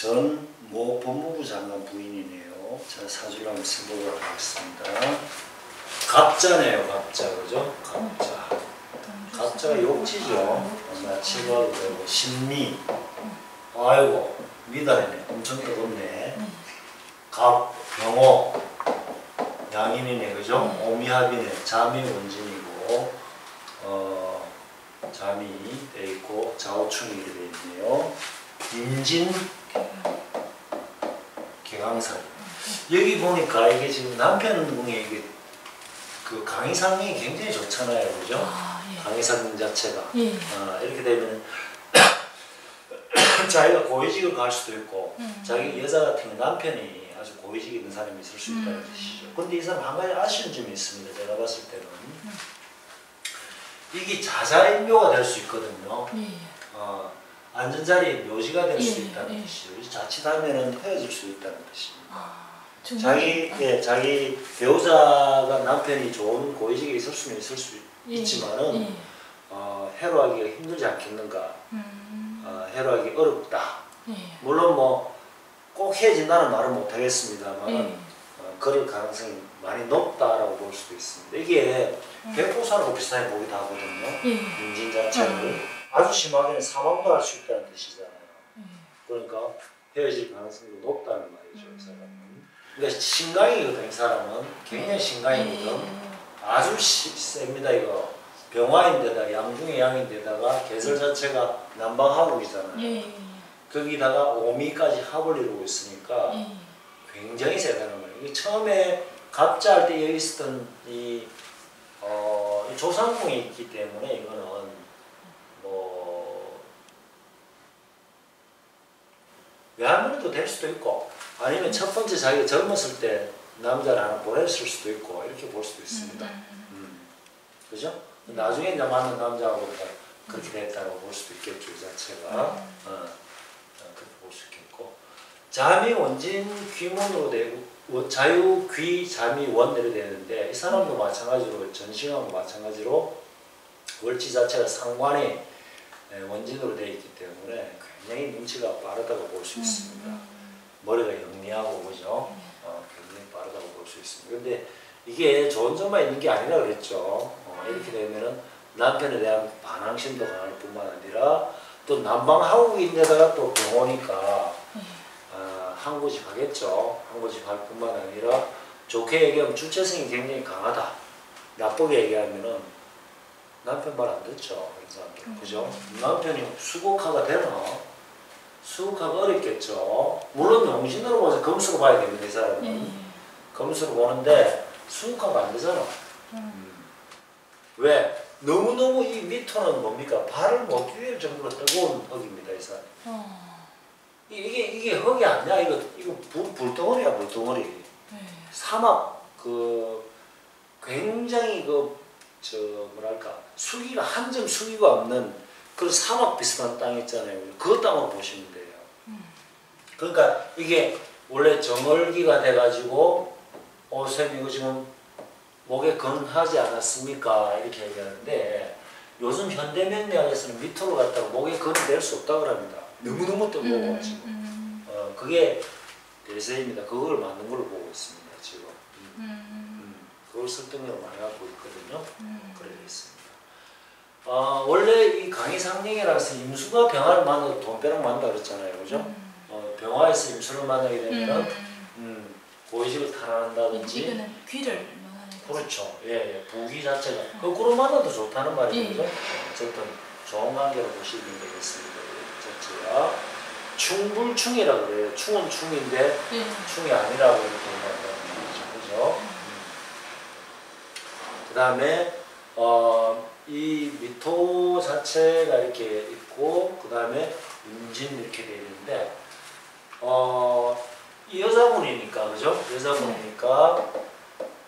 전 모 법무부 장관 부인이네요. 제가 사주를 한번 써보도록 하겠습니다. 갑자네요, 갑자. 그죠? 갑자. 갑자가 욕지죠. 나 치료하러 되고, 신미. 아이고, 미달이네. 엄청 뜨겁네. 갑, 병호. 양인이네, 그죠? 오미합이네. 잠이 원진이고, 잠이 돼있고, 좌우충이 돼있네요. 임진, 개강살. 여기 보니까 이게 지금 남편분이 이게 그 강의상이 굉장히 좋잖아요, 그죠? 아, 예. 강의상 자체가. 예. 이렇게 되면 자기가 고위직을 갈 수도 있고, 자기 여자 같은 남편이 아주 고위직에 있는 사람이 있을 수 있다는 뜻이죠. 근데 이 사람 한 가지 아쉬운 점이 있습니다. 제가 봤을 때는. 이게 자자인묘가 될 수 있거든요. 예. 안전자리에 묘지가 될 수 있다는 뜻이죠. 자칫하면 헤어질 수 있다는 뜻입니다. 아, 자기 배우자가 남편이 좋은 고위직에 있을 수는 있을 수 있지만은 해로하기가 힘들지 않겠는가. 해로하기 어렵다. 예. 물론 뭐 꼭 헤어진다는 말은 못하겠습니다만 그럴 가능성이 많이 높다라고 볼 수도 있습니다. 이게 백보살하고 비슷하게 보기도 하거든요. 임진 자체를. 아주 심하게는 사망도 할 수 있다는 뜻이잖아요. 그러니까 헤어질 가능성이 높다는 말이죠. 이 사람은. 그러니까 신강이거든. 이 사람은 굉장히 신강이거든. 아주 셉니다. 이거 병화인데다가 양중의 양인데다가 계절 자체가 남방화국이잖아요. 거기다가 오미까지 합을 이루고 있으니까 굉장히 세다는 거예요. 이게 처음에 갑자할 때 여기 있었던 이 조상궁이 있기 때문에 이거는 뭐 외할머니도 될 수도 있고 아니면 첫 번째 자기가 젊었을 때 남자를 하나 보냈을 수도 있고 이렇게 볼 수도 있습니다. 그죠? 나중에 이제 만난 남자하고 그렇게 됐다고 볼 수도 있겠죠. 이 자체가. 그렇게 볼 수 있겠고 잠이 원진 귀문으로 되고 자유 귀 잠이 원으로 되는데 이 사람도 마찬가지로 전신하고 마찬가지로 월지 자체가 상관이 원진으로 되어 있기 때문에 굉장히 눈치가 빠르다고 볼 수 있습니다. 머리가 영리하고 그죠? 굉장히 빠르다고 볼 수 있습니다. 근데 이게 좋은 점만 있는 게 아니라 그랬죠. 이렇게 되면은 남편에 대한 반항심도 강할 뿐만 아니라 또 남방 하국인데다가 또 병호니까 항고집 하겠죠. 항고집 할 뿐만 아니라 좋게 얘기하면 주체성이 굉장히 강하다. 나쁘게 얘기하면은 남편 말 안 듣죠. 이 사람들. 그죠? 남편이 수국화가 되나? 수국화가 어렵겠죠. 물론 용신으로 봐서 금수로 봐야 됩니다. 이 사람은. 금수로 보는데 수국화가 안 되잖아. 왜? 너무너무 이 미토는 뭡니까? 발을 못 띄울 정도로 뜨거운 흙입니다, 이 사람. 이게 흙이 아니야. 이거 불덩어리야, 불덩어리. 사막, 굉장히 뭐랄까, 수기가, 한 점 수기가 없는 그런 사막 비슷한 땅 있잖아요. 그 땅으로 보시면 돼요. 그러니까 이게 원래 정월기가 돼가지고, 이거 지금 목에 근하지 않았습니까? 이렇게 얘기하는데 요즘 현대명리학에서는 밑으로 갔다가 목에 근이 될 수 없다고 합니다. 너무너무 뜨거워 지금. 그게 대세입니다. 그걸 맞는 걸로 보고 있습니다. 지금. 그걸 설득력을 많이 갖고 있거든요. 그래 있습니다. 원래 이 강의상령이라서 임수가 병화를 만나도 돈벼락 만다 그랬잖아요. 그죠? 병화에서 임수를 만나게 되면 고의식을 탈환한다든지 지금은 귀를 그렇죠. 예. 부귀 자체가. 거꾸로 만나도 좋다는 말이죠. 어쨌든 좋은 관계로 보시면 되겠습니다. 자체가. 충불충이라고 그래요. 충은 충인데 충이 아니라고 이렇게 말하는 거죠. 그죠? 그 다음에, 이 미토 자체가 이렇게 있고, 그 다음에 임진 이렇게 되어 있는데, 이 여자분이니까, 그죠?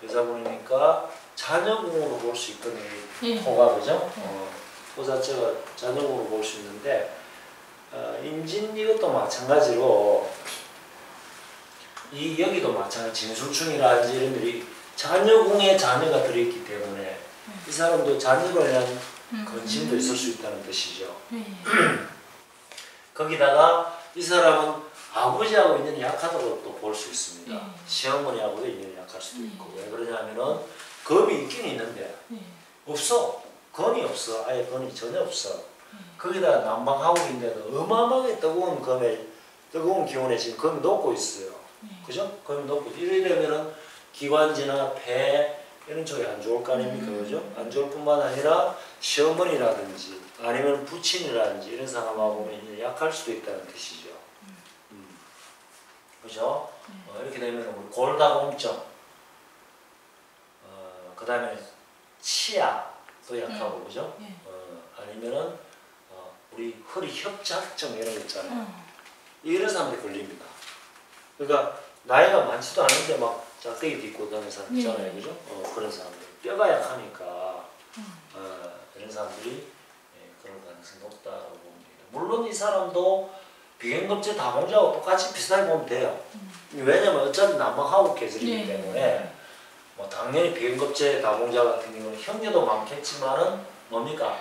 여자분이니까, 자녀궁으로 볼 수 있거든요. 토가 그죠? 토 자체가 자녀궁으로 볼 수 있는데 임진 이것도 마찬가지로 이 여기도 마찬가지로 진술충이라든지 이런 일이 자녀궁에 자녀가 들어있기 때문에 이 사람도 자녀로 인한 근심도 있을 수 있다는 뜻이죠. 거기다가 이 사람은 아버지하고 인연이 약하다고 또 볼 수 있습니다. 네. 시어머니하고도 인연이 약할 수도 있고. 네. 왜 그러냐면은 겁이 있긴 있는데 네. 없어. 건이 없어. 아예 건이 전혀 없어. 네. 거기다 난방 하국인데도 어마어마하게 뜨거운 검에 뜨거운 기온에 지금 검이 녹고 있어요. 네. 그죠? 검이 녹고 이러려면은 기관지나 폐 이런 쪽이 안 좋을 거 아닙니까? 그죠? 안 좋을 뿐만 아니라 시어머니라든지 아니면 부친이라든지 이런 사람하고는 인연이 약할 수도 있다는 뜻이죠. 그죠? 이렇게 되면 골다공증, 그 다음에 치아도 약하고, 네. 그죠? 네. 아니면은 우리 허리 협착증 이런 거 있잖아요. 이런 사람들이 걸립니다. 그러니까 나이가 많지도 않은데 막 짝대기 딛고 다니는 사람 있잖아요. 네. 그죠? 그런 사람들. 뼈가 약하니까 이런 사람들이 그런 가능성이 높다고 봅니다. 물론 이 사람도 비행급제 다공자하고 똑같이 비슷하게 보면 돼요. 왜냐면 어차피 남방하고 계절이기 때문에 뭐 당연히 비행급제 다공자 같은 경우는 형제도 많겠지만은 뭡니까?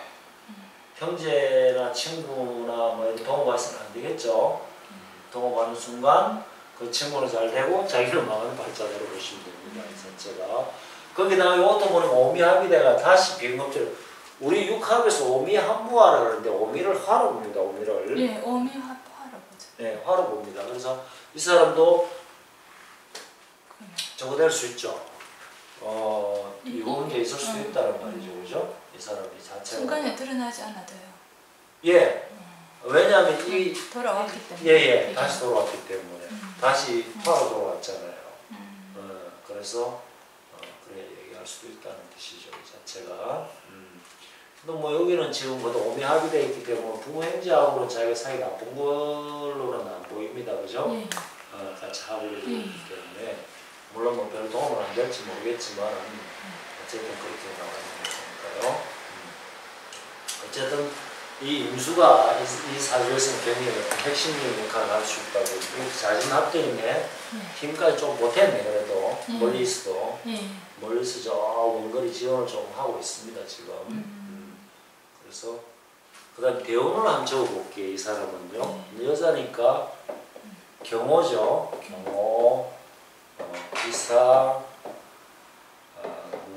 형제나 친구나 뭐 이런 동호가 있으면 안 되겠죠. 동호가는 순간 그 친구는 잘 되고 자기를 망하는 발자대로 보시면 됩니다. 전체가. 거기다가 이것도 보면 오미합이 돼가 다시 비행급제를 우리 육합에서 오미합무화라 그러는데 오미를 화로 봅니다. 오미를. 네, 오미합. 네, 화로 봅니다. 그래서 이 사람도 저거 될 수 있죠. 이런 게 있을 수도 있다는 말이죠. 그죠? 이 사람이 자체가. 순간에 드러나지 않아도요. 예. 왜냐하면 이. 돌아왔기 때문에. 예, 예. 다시 돌아왔기 때문에. 다시 화로 돌아왔잖아요. 그래서, 그래 얘기할 수도 있다는 뜻이죠. 이 자체가. 근데 뭐 여기는 지금 그래도 오미합이 되어 있기 때문에 부모 행자하고는 자기가 사이가 나쁜 걸로는 안 보입니다. 그죠? 네. 같이 합의를 했기 때문에 물론 뭐 별 도움은 안 될지 모르겠지만 어쨌든 그렇게 나와있는 거니까요. 어쨌든 이 임수가 이 사주에서는 굉장히 핵심적인 역할을 할 수 있다고 자신 합격이네. 힘까지 좀 못했네. 그래도 멀리서도 멀리서 저 원거리 지원을 좀 하고 있습니다. 지금. 그래서 그다음 대운을 한번 적어볼게요. 이 사람은요. 여자니까 경호죠. 경호, 기사,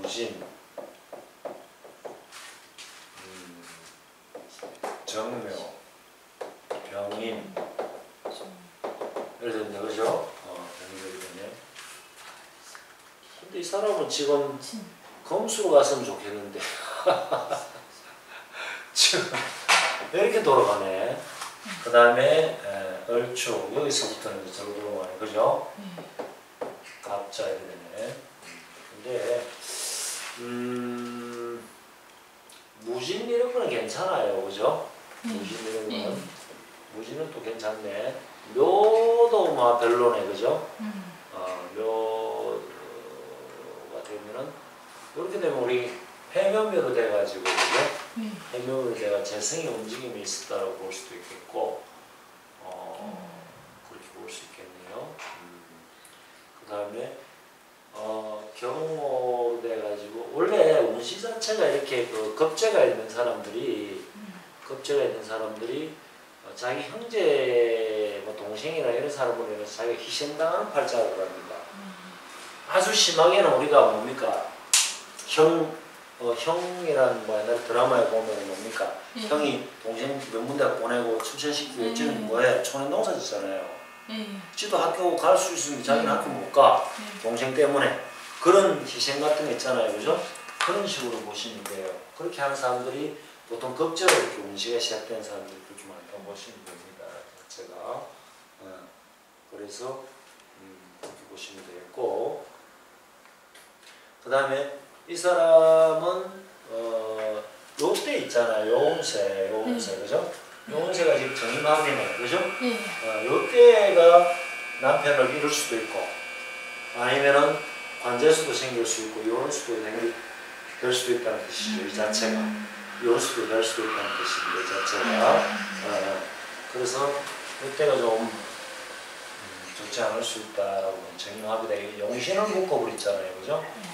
무진, 정묘, 병인 이랬는데 그죠? 병인이거든요. 근데 이 사람은 지금 검수로 갔으면 좋겠는데 지금 이렇게 돌아가네. 그 다음에 얼추 여기서부터는 저로 돌아가네. 그죠? 갑자 이렇게 되네. 근데 무진 이런 거는 괜찮아요. 그죠? 무진 이런 거는 무진은 또 괜찮네. 묘도 막 별로네. 그죠? 묘가 되면은 이렇게 되면 우리 해면묘도 돼가지고 그죠? 해묘를 내가 재생의 움직임이 있었다라고 볼 수도 있겠고, 그렇게 볼 수 있겠네요. 그 다음에, 경호돼가지고, 원래 운시 자체가 이렇게 그 겁재가 있는 사람들이, 자기 형제, 뭐 동생이나 이런 사람으로 인해서 자기가 희생당하는 팔자라고 합니다. 아주 심하게는 우리가 뭡니까? 형이라는 뭐 옛날 드라마에 보면 뭡니까? 형이 동생 명문대학 보내고 출전시키고 지는 뭐해? 촌에 농사 짓잖아요. 지도 학교 갈 수 있으면 자기는 학교 못 가. 동생 때문에. 그런 희생 같은 거 있잖아요. 그죠? 그런 식으로 보시면 돼요. 그렇게 하는 사람들이 보통 급제로 이렇게 운시가 시작된 사람들이 그렇게 많다고 보시면 됩니다. 제가. 그래서 그렇게 보시면 되겠고. 그 다음에 이 사람은 요때 있잖아요. 요운세 그죠? 요운세가 지금 정임합이네. 그죠? 요때가 남편을 잃을 수도 있고 아니면은 관제수도 생길 수 있고 요원수도 될 수도 있다는 뜻이죠. 이 자체가 요원수도 될 수도 있다는 뜻입니다. 이 자체가 그래서 요때가 좀 좋지 않을 수 있다라고 정임합이다. 용신을 묶어버렸잖아요. 그죠?